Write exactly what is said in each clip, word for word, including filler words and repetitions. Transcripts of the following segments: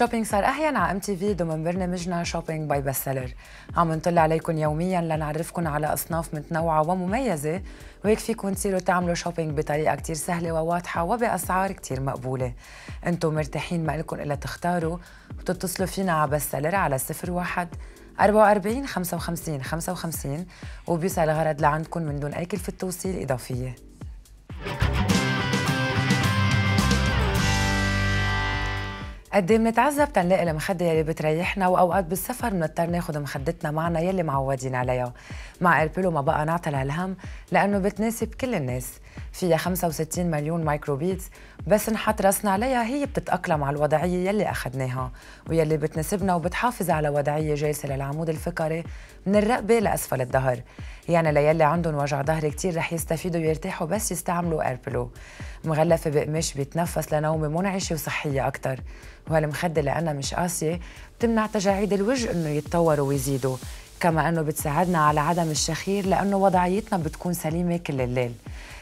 شوبينج صار أحيانا على ام تي في ضمن برنامجنا شوبينج باي بست سيلر. عم نطل عليكم يوميا لنعرفكم على أصناف متنوعة ومميزة، وهيك فيكم تصيروا تعملوا شوبينج بطريقة كتير سهلة وواضحة وبأسعار كتير مقبولة. انتم مرتاحين ما لكم إلا تختاروا وتتصلوا فينا على بست سيلر على صفر واحد أربعة وأربعين خمسة وخمسين خمسة وخمسين وبيوصل الغرض لعندكم من دون أي كلفة توصيل إضافية. قد ايه بنتعذب تنلاقي المخده يلي بتريحنا، واوقات بالسفر بنضطر ناخذ مخدتنا معنا يلي معودين عليها. مع ايربيلو ما بقى نعطل هالهم لانه بتناسب كل الناس، فيها خمسة وستين مليون مايكرو بيدز، بس نحط راسنا عليها هي بتتاقلم على الوضعيه يلي اخذناها ويلي بتناسبنا، وبتحافظ على وضعيه جالسه للعمود الفقري من الرقبه لاسفل الظهر. يعني ليلي عندهم وجع ظهر كتير رح يستفيدوا ويرتاحوا بس يستعملوا ايربيلو. مغلفه بقماش بيتنفس لنومه منعشه وصحيه اكثر، وهالمخده لانها مش قاسيه بتمنع تجاعيد الوجه انه يتطوروا ويزيدوا، كما انه بتساعدنا على عدم الشخير لانه وضعيتنا بتكون سليمه كل الليل.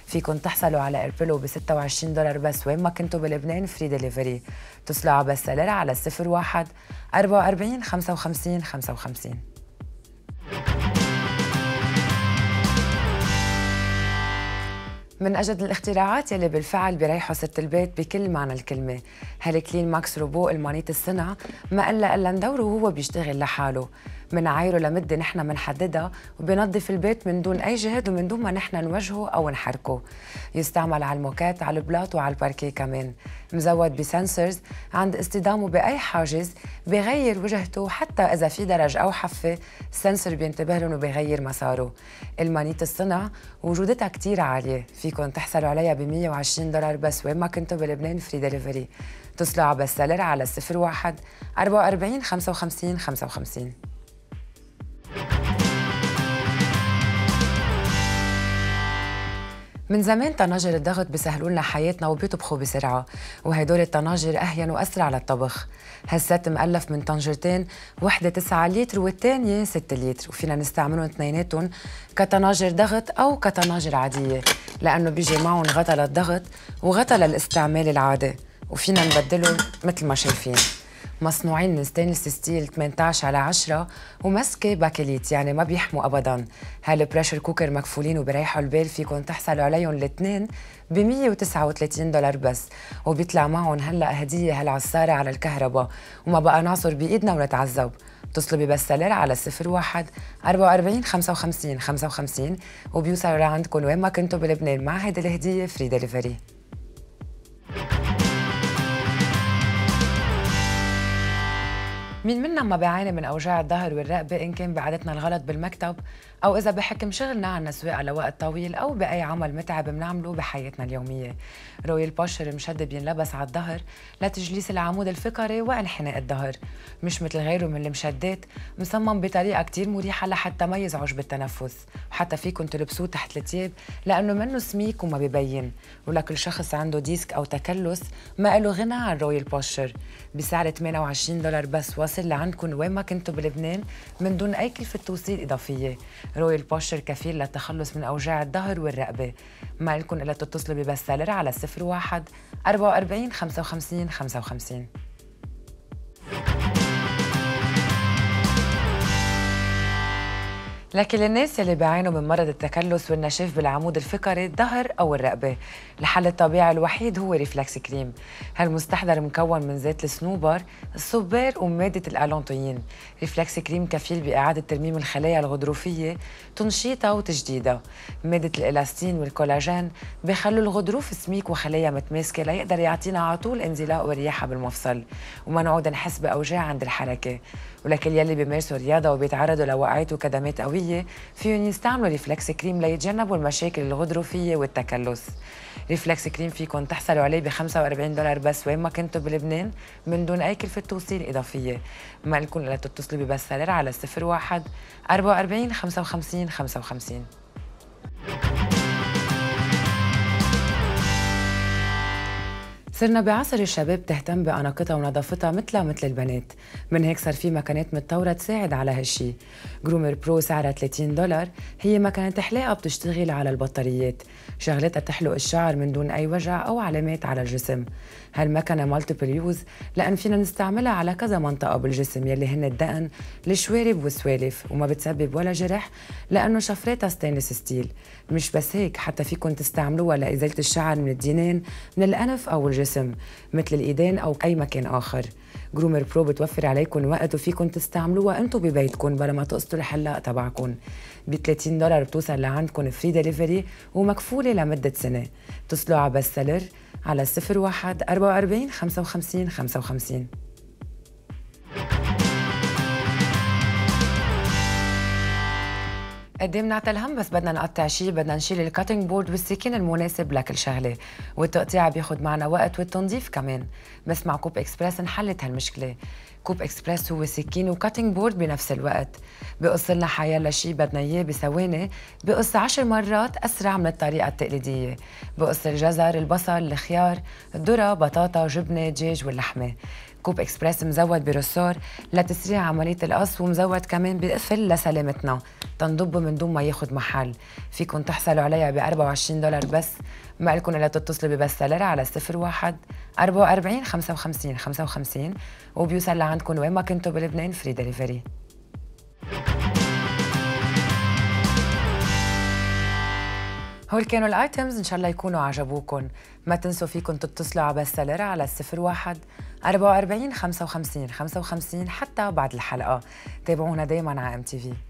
فيكم تحصلوا على ايربيلو ب ستة وعشرين دولار بس وين ما كنتوا بلبنان، فري ديليفري. اتصلوا على بست سيلر على صفر واحد أربعة وأربعين خمسة وخمسين خمسة وخمسين. من أجد الاختراعات يلي بالفعل بيريحوا ست البيت بكل معنى الكلمة هالكلين ماكس روبو المانيت الصنع، ما إلا إلا ندوره وهو بيشتغل لحاله، منعايره لمدة نحن منحددها وبينظف البيت من دون أي جهد ومن دون ما نحن نوجهه أو نحركه. يستعمل على الموكات، على البلاط وعلى الباركيه كمان. مزود بسنسرز عند اصطدامه بأي حاجز بغير وجهته، حتى إذا في درج أو حفة السنسر بينتبه لهم وبغير مساره. المانيت الصنع وجودتها كتير عالية، فيكم تحصلوا عليها ب مية وعشرين دولار بس وين ما كنتوا بلبنان، فري ديليفري. اتصلوا على بست سيلر على صفر واحد أربعة وأربعين خمسة وخمسين خمسة وخمسين. من زمان طناجر الضغط بيسهلوا لنا حياتنا وبيطبخوا بسرعه، وهدول الطناجر اهين واسرع للطبخ. هالست مؤلف من طنجرتين، وحده تسعة لتر والثانيه ستة لتر، وفينا نستعملهم اثنيناتهم كطناجر ضغط او كطناجر عاديه لانه بيجي معهم غطا للضغط وغطا للاستعمال العادي، وفينا نبدلهم مثل ما شايفين. مصنوعين من ستينلس ستيل ثمانية عشر على عشرة ومسكه باكليت، يعني ما بيحموا ابدا. هالبريشر كوكر مكفولين وبريحوا البال، فيكم تحصلوا عليهم الاثنين ب مية وتسعة وثلاثين دولار بس، وبيطلع معهم هلا هديه هالعصاره على الكهرباء، وما بقى نعصر بايدنا ونتعذب. اتصلوا ببست سيلر على صفر واحد أربعة وأربعين خمسة وخمسين خمسة وخمسين وبيوصلوا لعندكم وين ما كنتوا بلبنان مع هيدي الهديه، فري ديليفري. مين منا ما بيعاني من اوجاع الظهر والرقبه، ان كان بعادتنا الغلط بالمكتب او اذا بحكم شغلنا عنا سواقه لوقت طويل او باي عمل متعب بنعمله بحياتنا اليوميه. رويال بوشر مشد بينلبس على الظهر لتجليس العمود الفقري وانحناء الظهر، مش مثل غيره من المشدات، مصمم بطريقه كتير مريحه لحتى ما يزعج بالتنفس، وحتى فيكم تلبسوه تحت التياب لانه منه سميك وما ببين. ولكل شخص عنده ديسك او تكلس ما له غنى عن رويال بوشر. بسعر ثمانية وعشرين دولار بس وصل لعندكم وين ما كنتوا بلبنان من دون اي كلفه توصيل اضافيه. رويال بوشر كفيل للتخلص من اوجاع الظهر والرقبه. ما لكم الا تتصلوا ببست سيلر على صفر واحد أربعة وأربعين خمسة وخمسين خمسة وخمسين. لكن للناس اللي بيعانوا من مرض التكلس والنشاف بالعمود الفقري الظهر او الرقبه، الحل الطبيعي الوحيد هو ريفلكس كريم. هالمستحضر مكون من زيت الصنوبر، الصبار وماده الالانتوين. ريفلكس كريم كفيل باعاده ترميم الخلايا الغضروفيه، تنشيطها وتجديدها. ماده الالاستين والكولاجين بخلوا الغضروف سميك وخلايا متماسكه ليقدر يعطينا على طول انزلاق ورياحه بالمفصل، وما نعود نحس باوجاع عند الحركه. ولكل يلي بيمارسوا رياضه وبيتعرضوا لوقعات وكدمات قويه فيهم يستعملوا ريفلكس كريم ليتجنبوا المشاكل الغضروفيه والتكلس. ريفلكس كريم فيكم تحصلوا عليه ب خمسة وأربعين دولار بس وين ما كنتوا بلبنان من دون اي كلفه توصيل اضافيه. ما لكم الا تتصلوا ببست سيلر على صفر واحد أربعة وأربعين خمسة وخمسين خمسة وخمسين. صرنا بعصر الشباب تهتم بأناقتها ونظافتها مثلها مثل البنات، من هيك صار في مكانات متطوره تساعد على هالشي. جرومر برو سعرها ثلاثين دولار، هي مكانة حلاقه بتشتغل على البطاريات، شغلتها تحلق الشعر من دون أي وجع أو علامات على الجسم. هالمكنة مالتيبل يوز لأن فينا نستعملها على كذا منطقة بالجسم يلي هن الدقن، الشوارب والسوالف، وما بتسبب ولا جرح لأنه شفراتها ستينلس ستيل. مش بس هيك، حتى فيكن تستعملوها لإزالة الشعر من الدينين، من الأنف أو الجسم، مثل الإيدين أو أي مكان آخر. جرومر برو بتوفر عليكن وقت وفيكن تستعملوها انتو ببيتكن بلا ما تقصدوا الحلاق تبعكن. ب ثلاثين دولار بتوصل لعندكن فري ديليفري ومكفولة لمدة سنة. اتصلوا على بست سيلر على صفر واحد أربعة وأربعين خمسة وخمسين خمسة وخمسين. قدام نعطي الهم، بس بدنا نقطع شيء بدنا نشيل الكاتنج بورد والسكين المناسب لكل شغله، والتقطيع بياخد معنا وقت والتنظيف كمان، بس مع كوب اكسبرس انحلت هالمشكله. كوب اكسبرس هو سكين وكاتنج بورد بنفس الوقت، بقص لنا حيالله شيء بدنا اياه بثواني، بقص عشر مرات اسرع من الطريقه التقليديه، بقص الجزر، البصل، الخيار، الذره، بطاطا، جبنه، دجاج واللحمه. كوب اكسبرس مزود برسور لتسريع عمليه القص، ومزود كمان بقفل لسلامتنا، تنضب من دون ما ياخد محل. فيكن تحصلوا عليها ب أربعة وعشرين دولار بس، ما لكم الا تتصلوا ببستلر على صفر واحد أربعة وأربعين خمسة وخمسين خمسة وخمسين وبيوصل لعندكم وين ما كنتوا بلبنان فري دليفري. هول كانوا الايتمز، ان شاء الله يكونوا عجبوكم. ما تنسوا فيكم تتصلوا على بستلر على صفر واحد أربعة وأربعين خمسة وخمسين خمسة وخمسين حتى بعد الحلقه. تابعونا دايما على ام تي في.